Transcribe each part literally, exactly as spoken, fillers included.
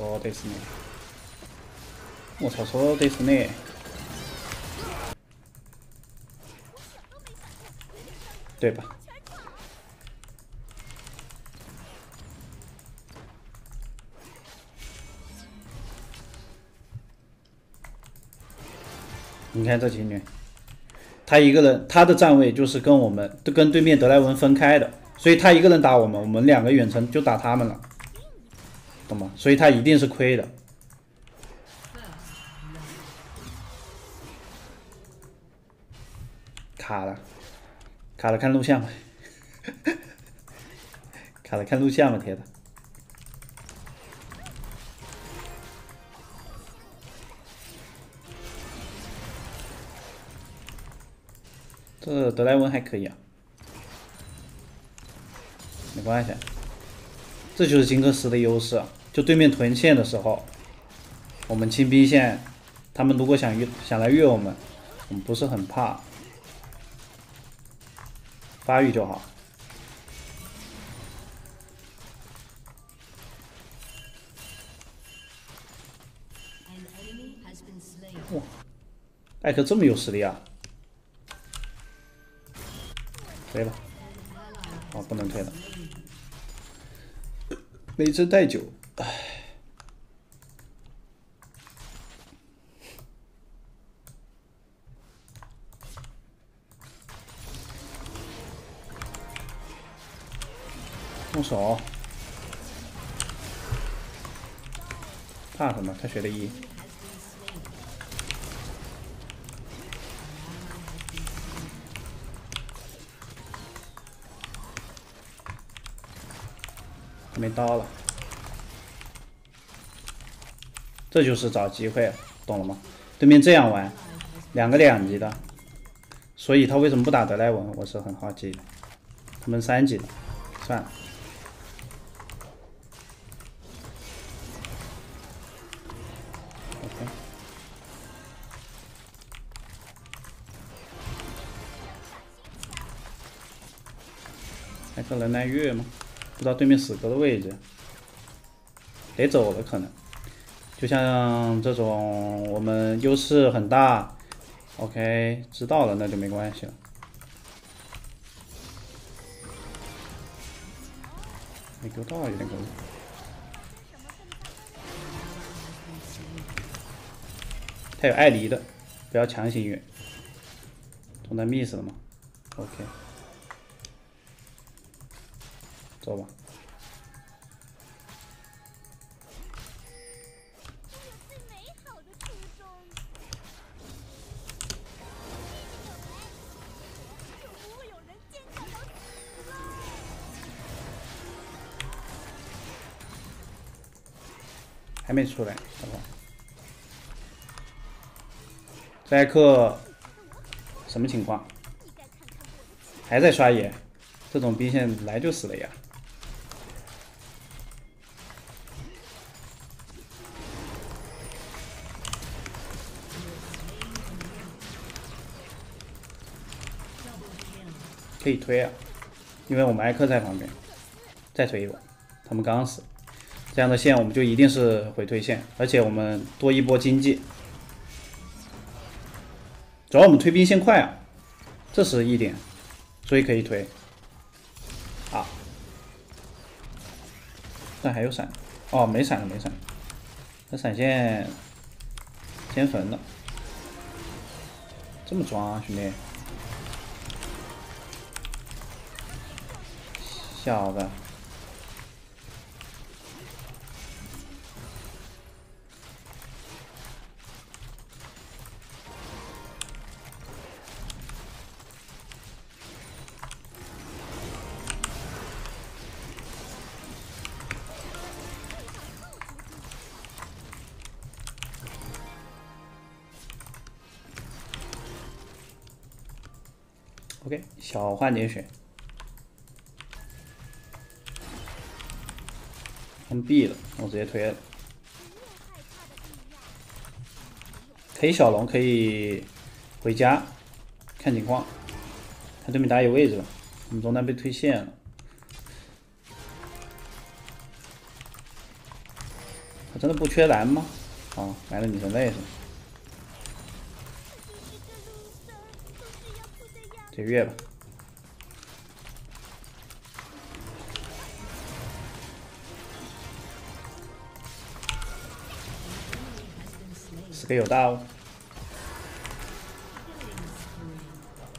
そうですね。もうそうですね。对吧？你看这情侣，他一个人，他的站位就是跟我们跟对面德莱文分开的，所以他一个人打我们，我们两个远程就打他们了，懂吗？所以他一定是亏的。 卡了，卡了，看录像吧。卡了，看录像吧，铁子。这德莱文还可以啊，没关系，这就是荆轲十的优势啊。就对面屯线的时候，我们清兵线，他们如果想越想来越我们，我们不是很怕。 发育就好。哇，艾克这么有实力啊！推吧，哦，不能推了，没针带酒，唉。 动手，怕什么？他学的一，没刀了，这就是找机会，懂了吗？对面这样玩，两个两级的，所以他为什么不打德莱文？我是很好奇的，他们三级的，算了。 这能耐越吗？不知道对面死格的位置，得走了可能。就像这种我们优势很大 ，OK， 知道了那就没关系了。没勾到有点可惜。 他有艾离的，不要强行越。中单 miss 了吗 ？OK， 走吧。还没出来，好吧。 艾克什么情况？还在刷野，这种兵线来就死了呀！可以推啊，因为我们艾克在旁边，再推一波，他们刚死，这样的线我们就一定是回推线，而且我们多一波经济。 主要我们推兵线快啊，这是一点，所以可以推啊。但还有闪，哦，没闪了，没闪了，这闪现先焚了，这么装啊，兄弟，小子。 OK， 小换点血，他们 B 了，我直接推了。可以小龙，可以回家，看情况。看对面打野位置了，我们中单被推线了。他真的不缺蓝吗？哦，买了女神位是吗？这月吧。 可以有大哦，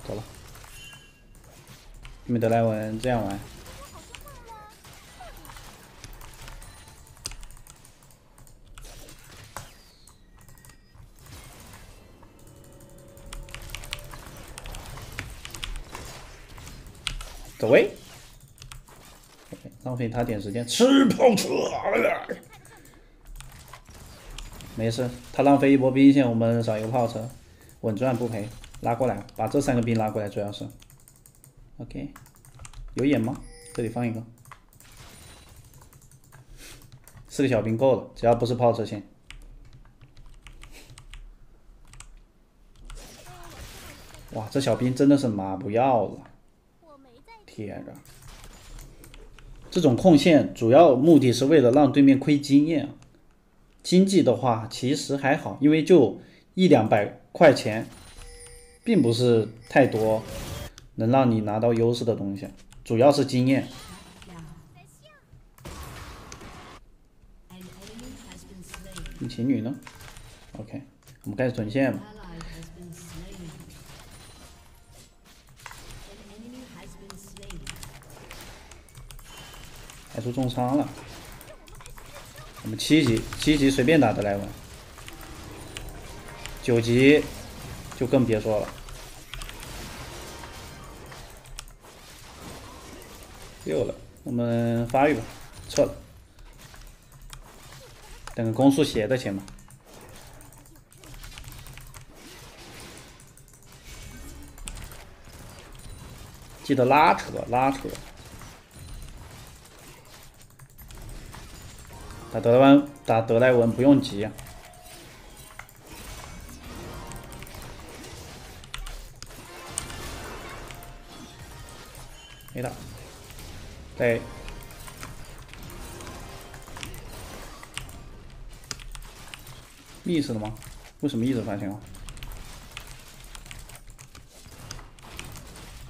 走了。米德莱文这样玩，走位，浪费他点时间，吃炮车。 没事，他浪费一波兵线，我们少一个炮车，稳赚不赔。拉过来，把这三个兵拉过来，主要是。OK， 有眼吗？这里放一个，四个小兵够了，只要不是炮车线。哇，这小兵真的是妈不要了！天啊，这种控线主要目的是为了让对面亏经验。 经济的话其实还好，因为就一两百块钱，并不是太多能让你拿到优势的东西，主要是经验。你情侣呢 ？OK， 我们开始囤线吧。排出重伤了。 我们七级，七级随便打得来玩，九级就更别说了。六了，我们发育吧，撤了，等个攻速斜的钱吧。记得拉扯，拉扯。 打德莱文，打德莱文不用急啊。没打，对，意识了吗？为什么一直发现我？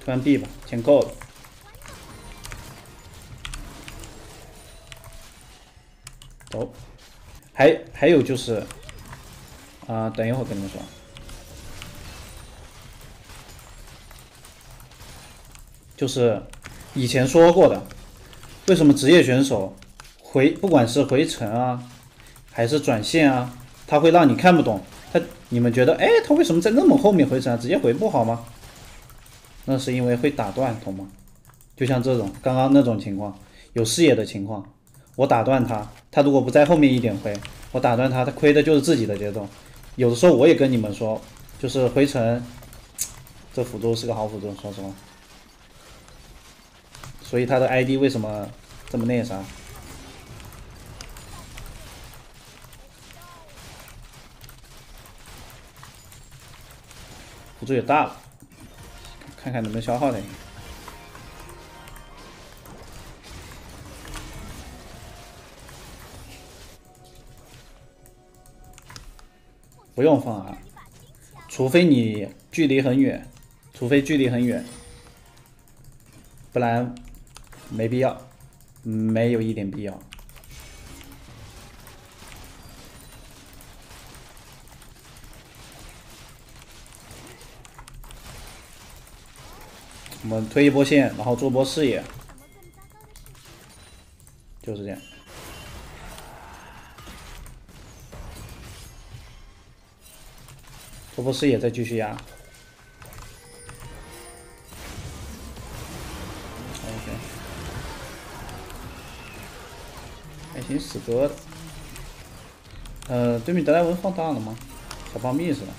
突然 B 吧，钱够了。 哦，还还有就是，啊、呃，等一会儿跟你们说。就是以前说过的，为什么职业选手回不管是回城啊，还是转线啊，他会让你看不懂。他你们觉得，哎，他为什么在那么后面回城啊？直接回不好吗？那是因为会打断，懂吗？就像这种刚刚那种情况，有视野的情况。 我打断他，他如果不在后面一点回，我打断他，他亏的就是自己的节奏。有的时候我也跟你们说，就是回城，这辅助是个好辅助，说实话。所以他的 I D 为什么这么那啥？辅助也大了，看看能不能消耗点。 不用放啊，除非你距离很远，除非距离很远，不然没必要，没有一点必要。我们推一波线，然后做波视野，就是这样。 波波视野再继续压 ，OK， 还行，死磕的。呃，对面德莱文放大了吗？小棒蜜是吧？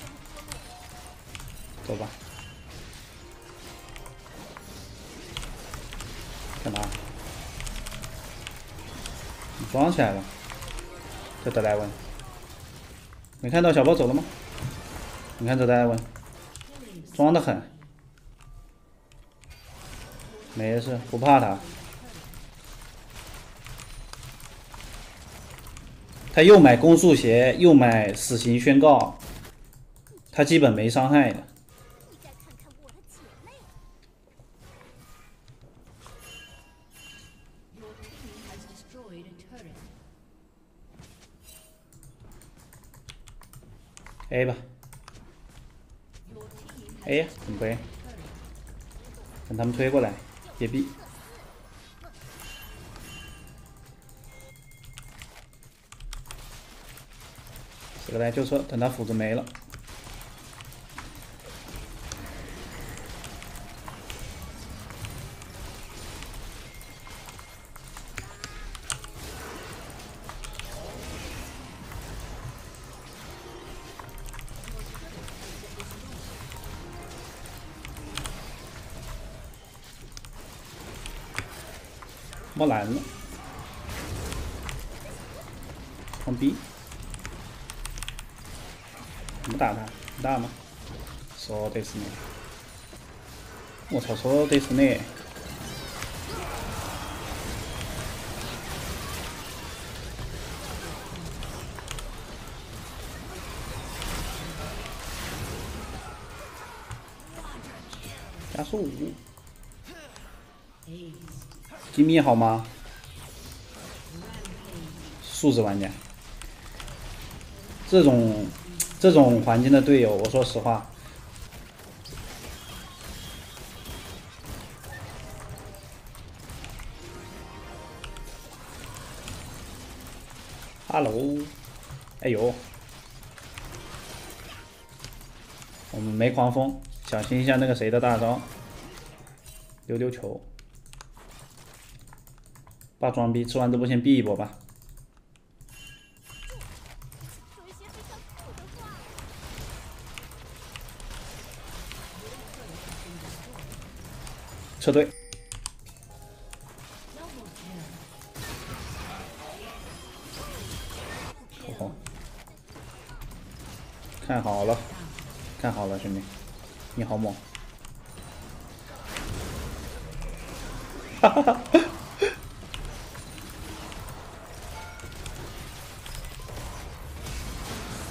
走吧。干嘛？你装起来了？这德莱文，没看到小包走了吗？ 你看这德莱文，装的很，没事，不怕他。他又买攻速鞋，又买死刑宣告，他基本没伤害的。A 吧 ，A 呀，怎么不 A？ 等他们推过来，别 B。 过来就说等他斧子没了，没蓝了，放逼。 怎么打他？你打吗？说的是呢，我操，说的是呢。加速五，吉米好吗？素质玩家，这种。 这种环境的队友，我说实话，哈喽，哎呦，我们没狂风，小心一下那个谁的大招，溜溜球，把装逼吃完这波先避一波吧。 撤退。口红，看好了，看好了，兄弟，你好猛！哈哈哈，哈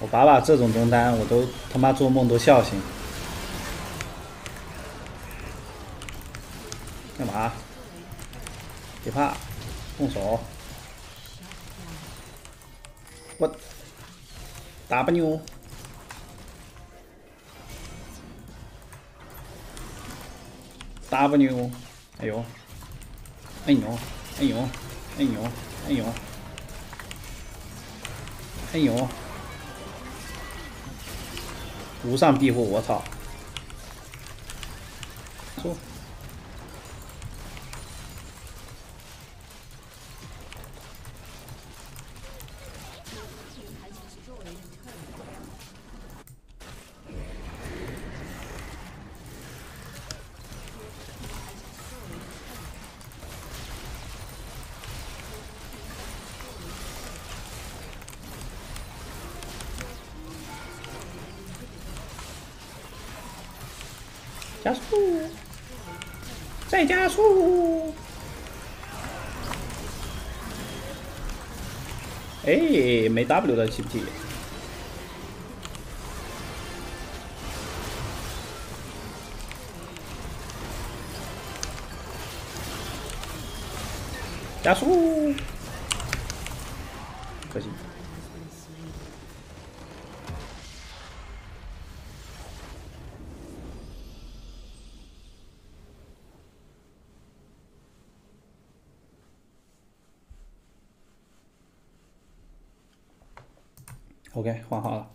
我把把这种中单，我都他妈做梦都笑醒。干嘛？别怕，动手！我 W。 W， 哎呦，哎呦，哎呦，哎呦，哎呦，哎呦，无上庇护，我操！说，加速，再加速！哎，没 W 的 G P， 加速，可惜。 OK， 换好了。